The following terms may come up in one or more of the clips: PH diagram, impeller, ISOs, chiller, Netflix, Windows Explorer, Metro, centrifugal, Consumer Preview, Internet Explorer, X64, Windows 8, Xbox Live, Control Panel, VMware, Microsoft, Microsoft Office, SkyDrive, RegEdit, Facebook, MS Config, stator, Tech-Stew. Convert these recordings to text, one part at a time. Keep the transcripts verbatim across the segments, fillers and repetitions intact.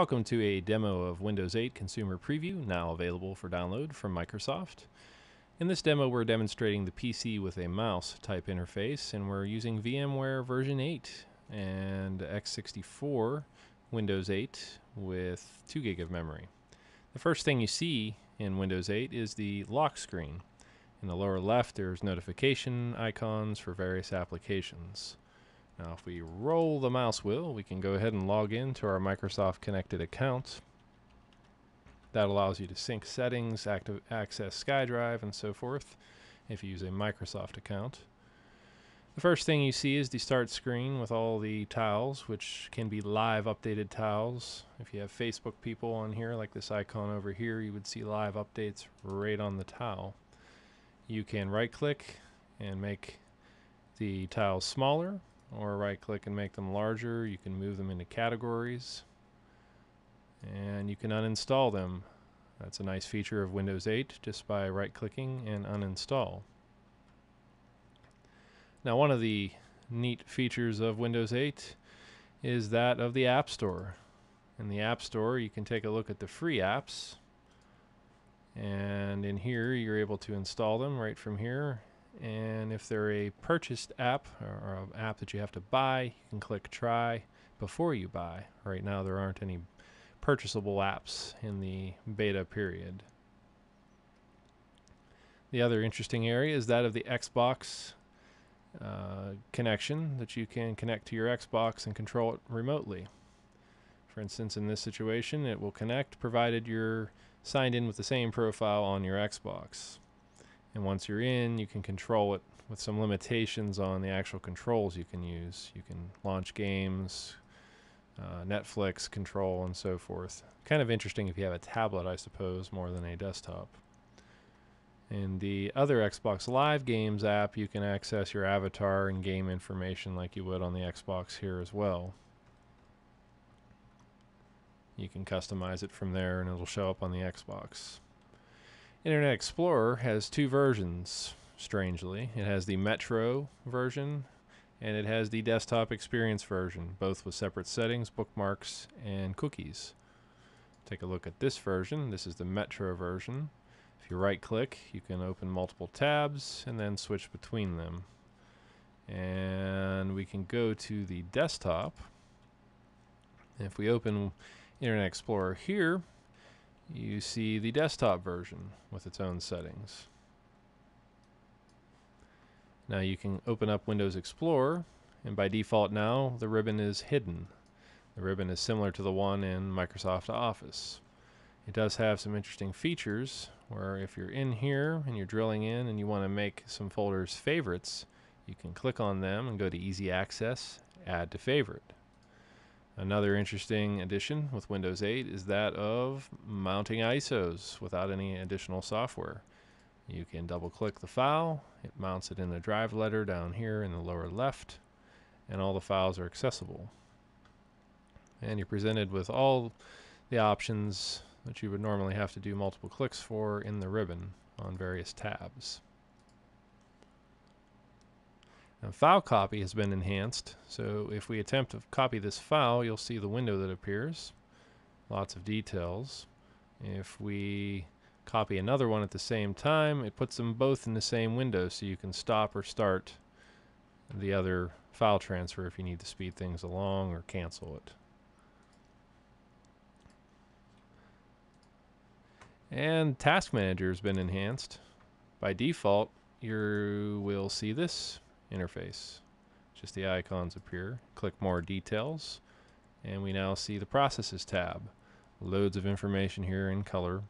Welcome to a demo of Windows eight Consumer Preview, now available for download from Microsoft. In this demo, we're demonstrating the P C with a mouse type interface, and we're using VMware version eight and X sixty-four Windows eight with two gig of memory. The first thing you see in Windows eight is the lock screen. In the lower left, there's notification icons for various applications. Now, if we roll the mouse wheel, we can go ahead and log in to our Microsoft connected account. That allows you to sync settings, active, access SkyDrive, and so forth if you use a Microsoft account. The first thing you see is the start screen with all the tiles, which can be live updated tiles. If you have Facebook people on here, like this icon over here, you would see live updates right on the tile. You can right-click and make the tiles smaller, or right-click and make them larger. You can move them into categories, and you can uninstall them. That's a nice feature of Windows eight, just by right-clicking and uninstall. Now, one of the neat features of Windows eight is that of the App Store. In the App Store, you can take a look at the free apps, and in here you're able to install them right from here. And if they're a purchased app, or an app that you have to buy, you can click try before you buy. Right now there aren't any purchasable apps in the beta period. The other interesting area is that of the Xbox uh, connection, that you can connect to your Xbox and control it remotely. For instance, in this situation, it will connect provided you're signed in with the same profile on your Xbox. And once you're in, you can control it with some limitations on the actual controls you can use. You can launch games, uh, Netflix, control, and so forth. Kind of interesting if you have a tablet, I suppose, more than a desktop. In the other Xbox Live Games app, you can access your avatar and game information like you would on the Xbox here as well. You can customize it from there, and it'll show up on the Xbox. Internet Explorer has two versions, strangely. It has the Metro version, and it has the Desktop Experience version, both with separate settings, bookmarks, and cookies. Take a look at this version. This is the Metro version. If you right-click, you can open multiple tabs and then switch between them. And we can go to the desktop. And if we open Internet Explorer here, you see the desktop version with its own settings. Now you can open up Windows Explorer, and by default now the ribbon is hidden. The ribbon is similar to the one in Microsoft Office. It does have some interesting features where if you're in here and you're drilling in and you want to make some folders favorites, you can click on them and go to Easy Access, Add to Favorite. Another interesting addition with Windows eight is that of mounting I S Os without any additional software. You can double-click the file, it mounts it in the drive letter down here in the lower left, and all the files are accessible. And you're presented with all the options that you would normally have to do multiple clicks for in the ribbon on various tabs. Now, file copy has been enhanced, so if we attempt to copy this file, you'll see the window that appears. Lots of details. If we copy another one at the same time, it puts them both in the same window, so you can stop or start the other file transfer if you need to speed things along or cancel it. And Task Manager has been enhanced. By default, you will see this interface. Just the icons appear. Click More Details, and we now see the Processes tab. Loads of information here in color.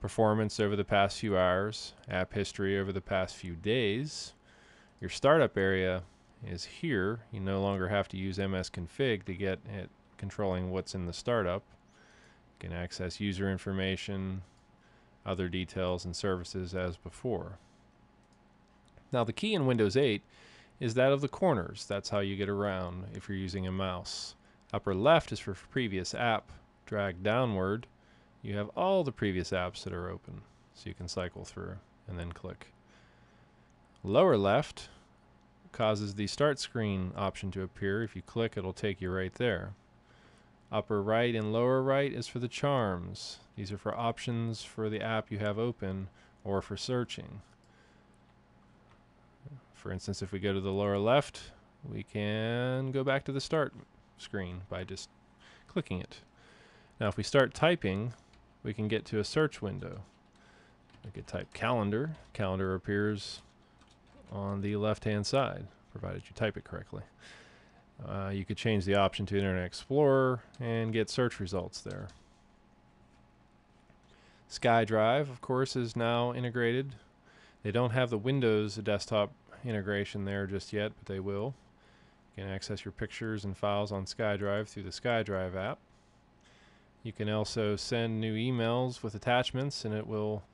Performance over the past few hours, app history over the past few days. Your startup area is here. You no longer have to use M S Config to get at controlling what's in the startup. You can access user information, other details and services as before. Now, the key in Windows eight is that of the corners. That's how you get around if you're using a mouse. Upper left is for previous app. Drag downward, you have all the previous apps that are open, so you can cycle through and then click. Lower left causes the start screen option to appear. If you click, it'll take you right there. Upper right and lower right is for the charms. These are for options for the app you have open or for searching. For instance, if we go to the lower left, we can go back to the start screen by just clicking it. Now if we start typing, we can get to a search window. We could type calendar. Calendar appears on the left-hand side, provided you type it correctly. Uh, you could change the option to Internet Explorer and get search results there. SkyDrive, of course, is now integrated. They don't have the Windows desktop integration there just yet, but they will. You can access your pictures and files on SkyDrive through the SkyDrive app. You can also send new emails with attachments, and it will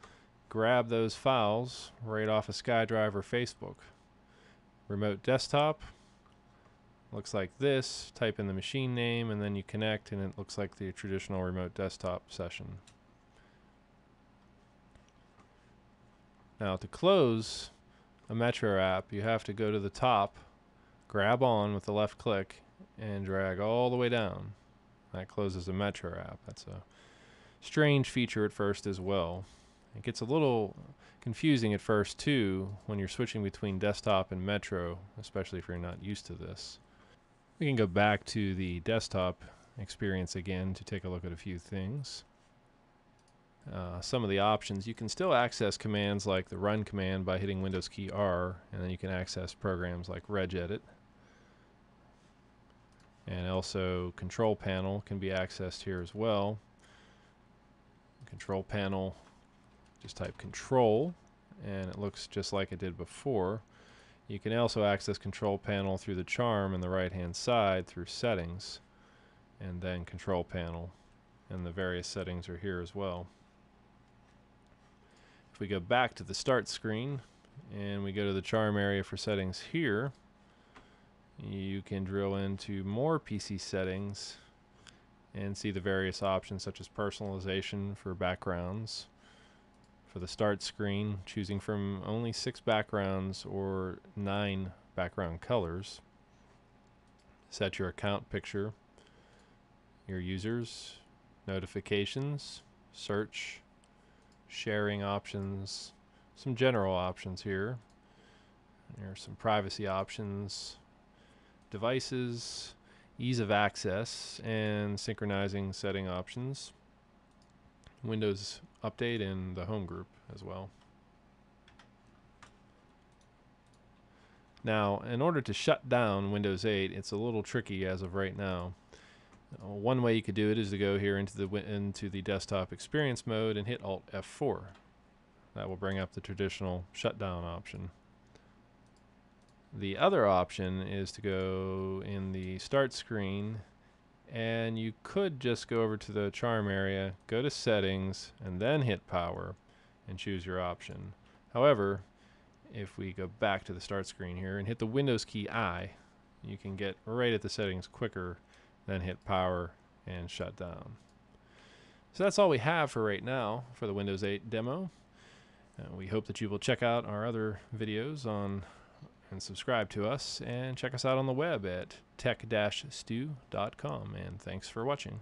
grab those files right off of SkyDrive or Facebook. Remote desktop looks like this. Type in the machine name and then you connect, and it looks like the traditional remote desktop session. Now to close a Metro app, you have to go to the top, grab on with the left click, and drag all the way down. That closes a Metro app. That's a strange feature at first as well. It gets a little confusing at first too when you're switching between desktop and Metro, especially if you're not used to this. We can go back to the desktop experience again to take a look at a few things. Uh, some of the options, you can still access commands like the run command by hitting Windows key R, and then you can access programs like RegEdit. And also Control Panel can be accessed here as well. Control Panel, just type Control and it looks just like it did before. You can also access Control Panel through the charm on the right hand side through Settings, and then Control Panel, and the various settings are here as well. If we go back to the start screen and we go to the charm area for settings here, you can drill into more P C settings and see the various options such as personalization for backgrounds. For the start screen, choosing from only six backgrounds or nine background colors. Set your account picture, your users, notifications, search, sharing options, some general options here. There's some privacy options, devices, ease of access, and synchronizing setting options. Windows Update and the Home group as well. Now, in order to shut down Windows eight, it's a little tricky as of right now. Uh, one way you could do it is to go here into the into the desktop experience mode and hit Alt F four. That will bring up the traditional shutdown option. The other option is to go in the start screen, and you could just go over to the charm area, go to settings, and then hit power and choose your option. However, if we go back to the start screen here and hit the Windows key I, you can get right at the settings quicker, then hit power and shut down. So that's all we have for right now for the Windows eight demo. Uh, we hope that you will check out our other videos on and subscribe to us, and check us out on the web at tech dash stew dot com, and thanks for watching.